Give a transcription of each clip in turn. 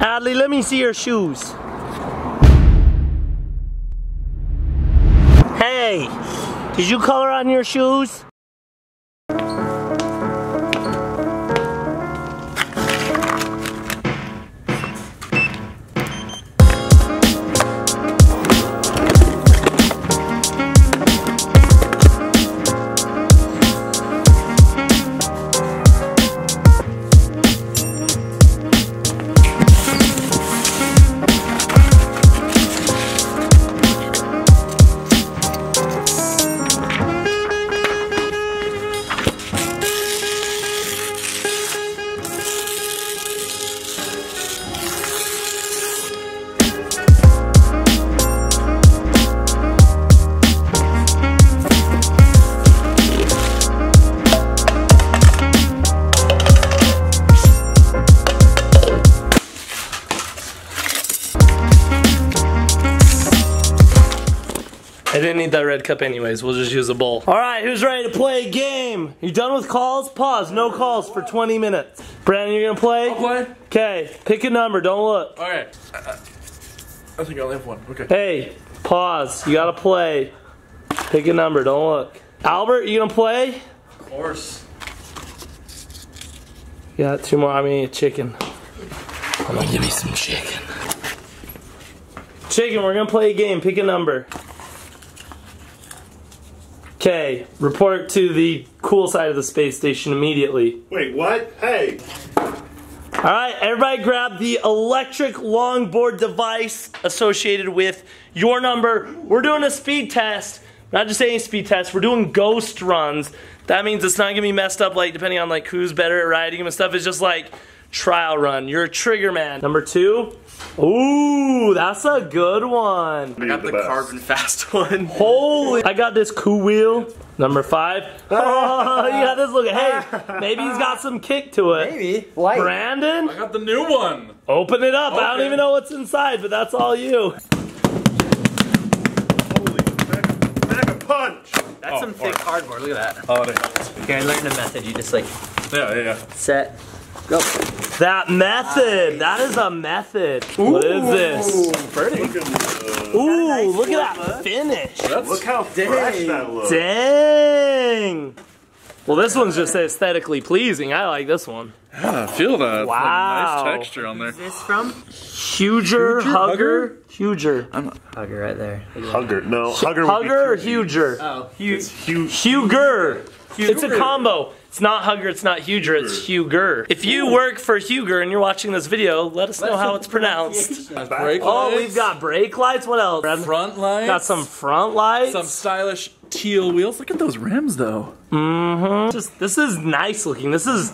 Adley, let me see your shoes. Hey, did you color on your shoes? I didn't need that red cup anyways, we'll just use a bowl. Alright, who's ready to play a game? You done with calls? Pause, no calls for 20 minutes. Brandon, you're gonna play? I'll play. Okay, pick a number, don't look. Alright. I think I only have one, okay. Hey, pause, you gotta play. Pick a number, don't look. Albert, you gonna play? Of course. You got two more, I'm gonna eat chicken. I'm gonna give me some chicken. Chicken, we're gonna play a game, pick a number. Okay, report to the cool side of the space station immediately. Wait, what? Hey! Alright, everybody grab the electric longboard device associated with your number. We're doing a speed test. Not just any speed test, we're doing ghost runs. That means it's not gonna be messed up, like, depending on, like, who's better at riding and stuff. It's just, like, trial run. You're a trigger man. Number two. Ooh, that's a good one. I got the carbon fast one. Holy, I got this cool wheel. Number five. Oh, you got this look. Hey, maybe he's got some kick to it. Maybe. Light. Brandon? I got the new one. Open it up. Okay. I don't even know what's inside, but that's all you. Holy, back a punch. That's some thick cardboard. Look at that. Oh, it is. Okay, I learned a method. You just like, yeah. Set. Go. That method. Nice. That is a method. Ooh, what is this? Pretty. Ooh, nice look at that finish. Look how fresh that looks. Dang. Well, this one's just aesthetically pleasing. I like this one. Yeah, I feel that. Wow. Nice texture on there. Who's this from? Huger, Hugger? Huger. I'm Hugger right there. Hugger. No, Hugger. Hugger or Huger? Oh, Huger. It's a combo. It's not Hugger, it's not Huger, it's Huger. If you work for Huger and you're watching this video, let us know how it's pronounced. Oh, we've got brake lights, what else? Front lights. Got some front lights. Some stylish teal wheels. Look at those rims though. Mm-hmm. Just, this is nice looking. This is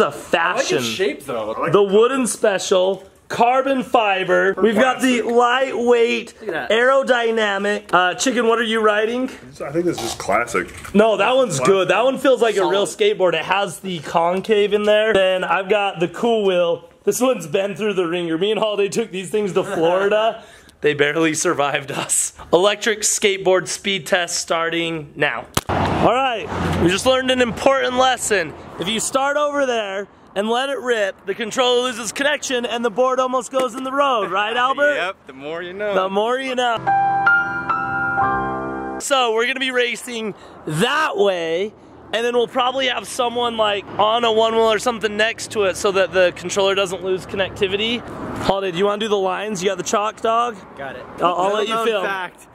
a fashion. I like its shape though. Like the wooden special. Carbon fiber. We've got the lightweight, aerodynamic. Chicken, what are you riding? I think this is classic. No, that one's good. That one feels like a real skateboard. It has the concave in there. Then I've got the cool wheel. This one's been through the ringer. Me and Holiday took these things to Florida. They barely survived us. Electric skateboard speed test starting now. All right, we just learned an important lesson. If you start over there, and let it rip, the controller loses connection and the board almost goes in the road, right Albert? Yep, the more you know. The more you know. So we're gonna be racing that way, and then we'll probably have someone like on a one wheel or something next to it so that the controller doesn't lose connectivity. Holiday, do you wanna do the lines? You got the chalk, dog? Got it. I'll let you film.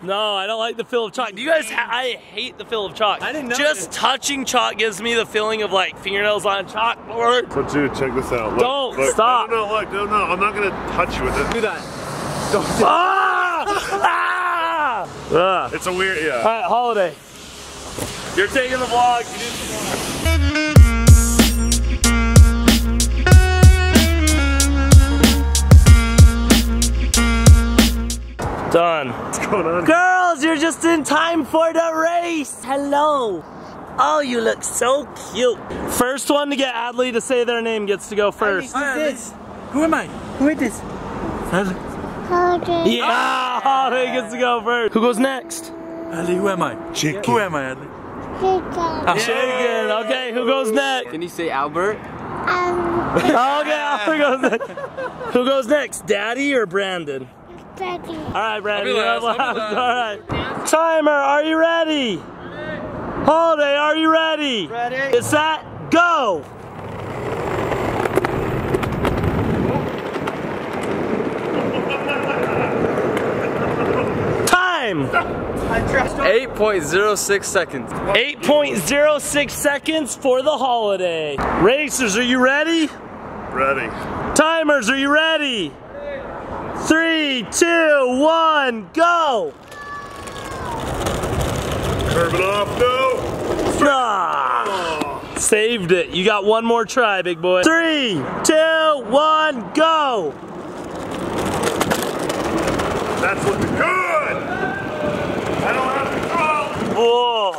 No, I don't like the feel of chalk. Do you guys, I hate the feel of chalk. I didn't know. Just touching chalk gives me the feeling of like fingernails on a chalkboard. But dude, check this out. Look, don't, look. Stop. No, no, look, no, no, I'm not gonna touch you with it. Do that. Don't do that. Ah! It's a weird, yeah. All right, Holiday. You're taking the vlog. You did the vlog. Done. What's going on? Girls, you're just in time for the race. Hello. Oh, you look so cute. First one to get Adley to say their name gets to go first. Who am I? Who is this? Holiday. Yeah, Holiday gets to go first. Who goes next? Adley, who am I? Chicken. Who am I, Adley? Chicken. Okay, who goes next? Can you say Albert? Oh, yeah. Who goes next? Daddy or Brandon? Daddy. All right, Brandon. All right. Timer, are you ready? Holiday, are you ready? Ready. It's that go. Time. 8.06 seconds. 8.06 seconds for the holiday. Racers, are you ready? Ready. Timers, are you ready? Ready. 3, 2, 1, go! Curve it off, no! Ah, saved it. You got one more try, big boy. 3, 2, 1, go! That's looking good! I don't have to call! Whoa!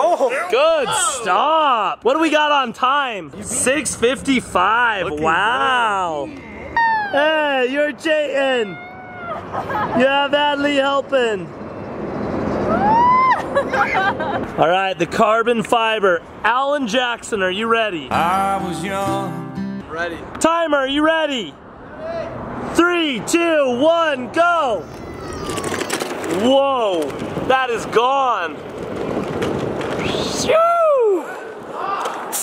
Oh, good stop. What do we got on time? 6:55. Wow. Good. Hey, you're Jayton. You have Adley helping. All right, the carbon fiber. Alan Jackson, are you ready? I was young. Ready. Timer, are you ready? Ready. 3, 2, 1, go. Whoa, that is gone.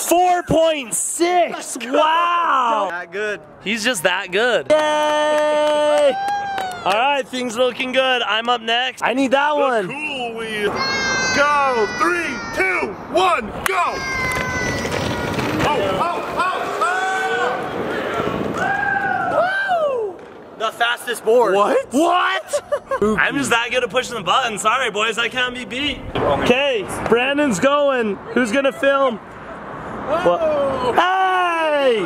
4.6! Wow! That good. He's just that good. Yay! Alright, things looking good. I'm up next. I need that one. Cool wheel. Go! 3, 2, 1, go! Oh, oh, oh, oh! Woo! The fastest board. What? What? I'm just that good at pushing the button. Sorry, boys, I can't be beat. Okay, Brandon's going. Who's gonna film? Whoa. Hey!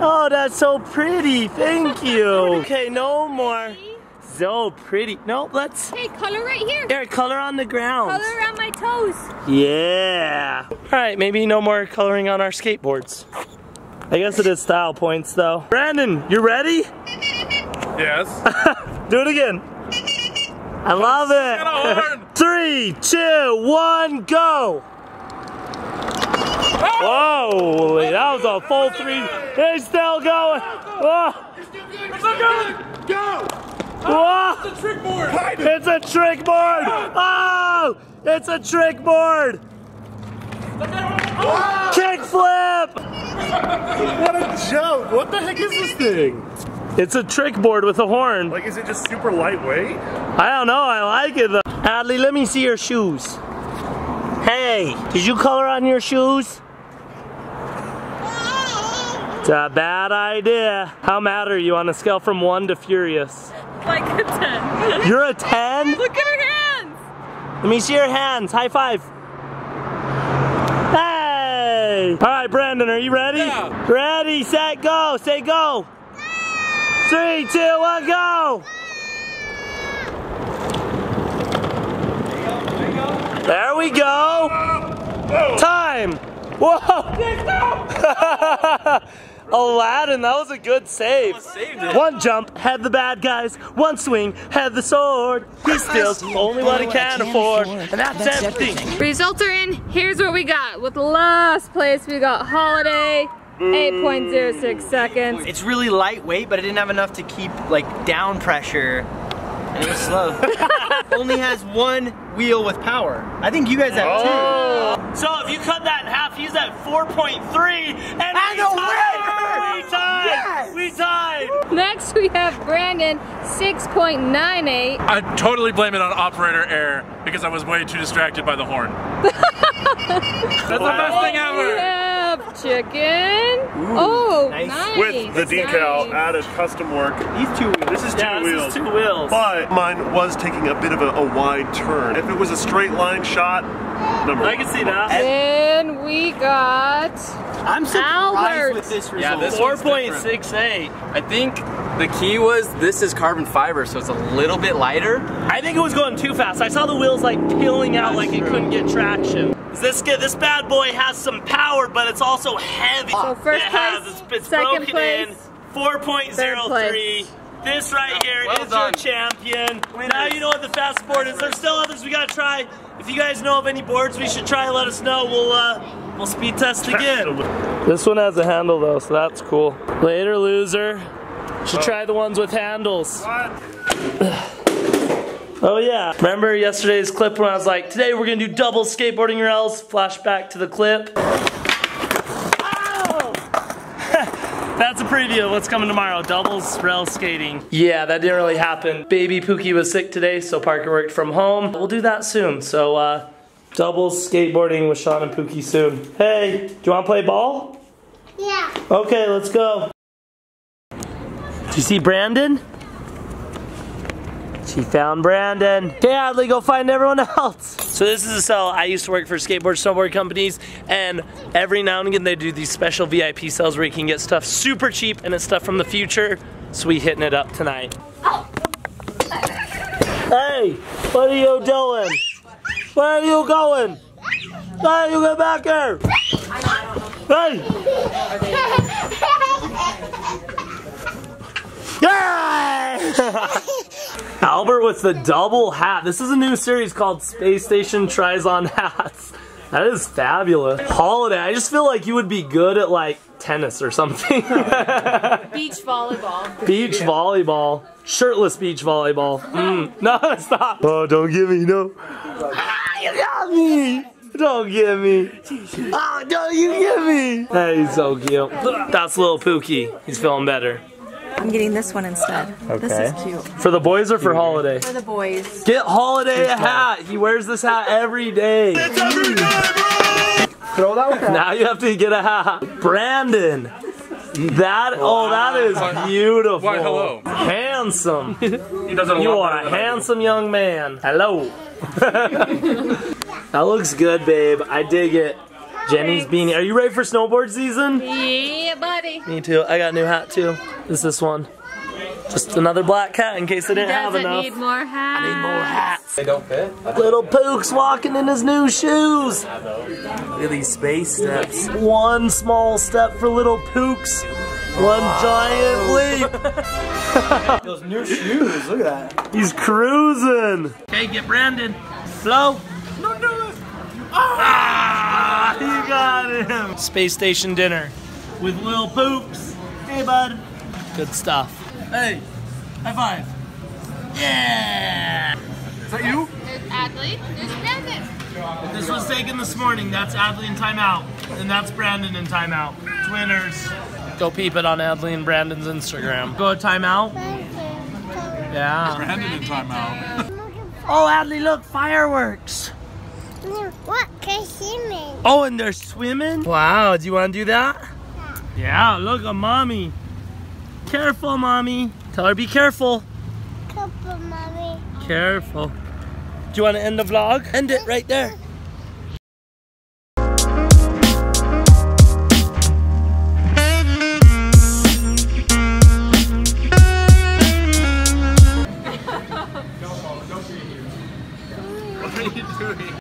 Oh, that's so pretty. Thank you. Okay, no more. So pretty. No, let's. Hey, color right here. There, color on the ground. Color on my toes. Yeah. All right, maybe no more coloring on our skateboards. I guess it is style points, though. Brandon, you ready? Yes. Do it again. I love it. 3, 2, 1, go. Oh, whoa, that was a full 3. They're still going. Oh. You're still good. You're still good. Go. Oh. It's a trick board. It's a trick board. Oh, it's a trick board. Oh. Kickflip. What a joke. What the heck is this thing? It's a trick board with a horn. Like, is it just super lightweight? I don't know. I like it, though. Adley, let me see your shoes. Hey, did you color on your shoes? It's a bad idea. How mad are you on a scale from 1 to furious? Like a 10. You're a 10? Look at her hands! Let me see your hands. High five. Hey! Alright, Brandon, are you ready? Yeah. Ready, set, go. Say go. Yeah. 3, 2, 1, go! Yeah. There we go. Oh. Time. Whoa! Aladdin, that was a good save. Saved it. One jump, had the bad guys. One swing, had the sword. He steals only what he can afford, and that's everything. Results are in. Here's what we got. With last place, we got Holiday. 8.06 seconds. It's really lightweight, but it didn't have enough to keep like down pressure. And it was slow. Only has one wheel with power. I think you guys have two. So if you cut that in half, he's at 4.3, and the winner! We tied! Yes! We tied! Next we have Brandon, 6.98. I totally blame it on operator error because I was way too distracted by the horn. That's the best thing ever. Yeah. Chicken. Ooh, oh, nice. With the decal, nice. Added custom work. These 2 wheels. This is two wheels. But mine was taking a bit of a wide turn. If it was a straight line shot, number one. I can see that. Then we got I'm surprised Albert. With this result. Yeah, 4.68. I think the key was this is carbon fiber, so it's a little bit lighter. I think it was going too fast. I saw the wheels like peeling out. That's like true. It couldn't get traction. This bad boy has some power, but it's also heavy. So first place, second place, 4.03. This right here is your champion. Now you know what the fastest board is. There's still others we gotta try. If you guys know of any boards we should try, let us know. We'll speed test again. This one has a handle though, so that's cool. Later, loser. Should try the ones with handles. Oh yeah. Remember yesterday's clip when I was like, today we're gonna do double skateboarding rails. Flashback to the clip. That's a preview of what's coming tomorrow, doubles rail skating. Yeah, that didn't really happen. Baby Pookie was sick today, so Parker worked from home. We'll do that soon, so doubles skateboarding with Sean and Pookie soon. Hey, do you wanna play ball? Yeah. Okay, let's go. Did you see Brandon? She found Brandon. Okay, Adley, go find everyone else. So this is a sale. I used to work for skateboard, snowboard companies, and every now and again they do these special VIP sales where you can get stuff super cheap and it's stuff from the future. So we hitting it up tonight. Oh. Hey, what are you doing? Where are you going? Why are you get back here? Hey! Yeah! Albert with the double hat. This is a new series called Space Station Tries on Hats. That is fabulous. Holiday, I just feel like you would be good at like tennis or something. Beach volleyball. Beach volleyball. Shirtless beach volleyball. No, stop. Oh, don't give me, no. Ah, you got me. Don't give me. Oh, don't you give me. Hey, he's so cute. That's little Pookie. He's feeling better. I'm getting this one instead. Okay. This is cute. For the boys or for Holiday? For the boys. Get Holiday a hat. He wears this hat every day. It's every day, bro! Throw that one. Now you have to get a hat. Brandon. That, oh, that is beautiful. Why, hello. Handsome. He doesn't you are a handsome young man. Hello. That looks good, babe. I dig it. Jenny's beanie. Are you ready for snowboard season? Yeah, buddy. Me too. I got a new hat too. Is this one? Just another black cat in case I didn't have enough. Need more hats. I need more hats. They don't fit. Little Pook's walking in his new shoes. Look at these space steps. One small step for little Pook's. One giant leap. Those new shoes. Look at that. He's cruising. Okay, get Brandon. Slow. Don't do it. Ah, you got him. Space station dinner with little Poops. Hey, bud. Good stuff. Hey, high five. Yeah. Is that you? There's Adley. There's Brandon. This was taken this morning. That's Adley in timeout, and that's Brandon in timeout. Twinners. Go peep it on Adley and Brandon's Instagram. Go timeout. Yeah. Brandon in timeout. Oh, Adley, look, fireworks. What? They're swimming. Oh, and they're swimming? Wow, do you want to do that? Yeah, look at mommy. Careful, mommy. Tell her be careful. Careful, mommy. Careful. Do you want to end the vlog? End it right there. What are you doing?